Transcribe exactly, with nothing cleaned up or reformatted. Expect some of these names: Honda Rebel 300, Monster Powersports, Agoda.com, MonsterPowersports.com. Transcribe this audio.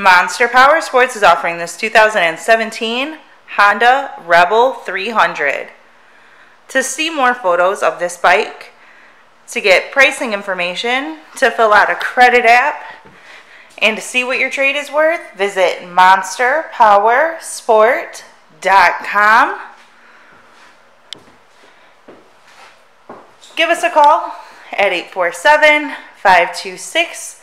Monster Powersports is offering this two thousand seventeen Honda Rebel three hundred. To see more photos of this bike, to get pricing information, to fill out a credit app, and to see what your trade is worth, visit Monster Powersports dot com. Give us a call at eight four seven, five two six,